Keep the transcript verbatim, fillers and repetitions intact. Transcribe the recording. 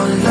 con la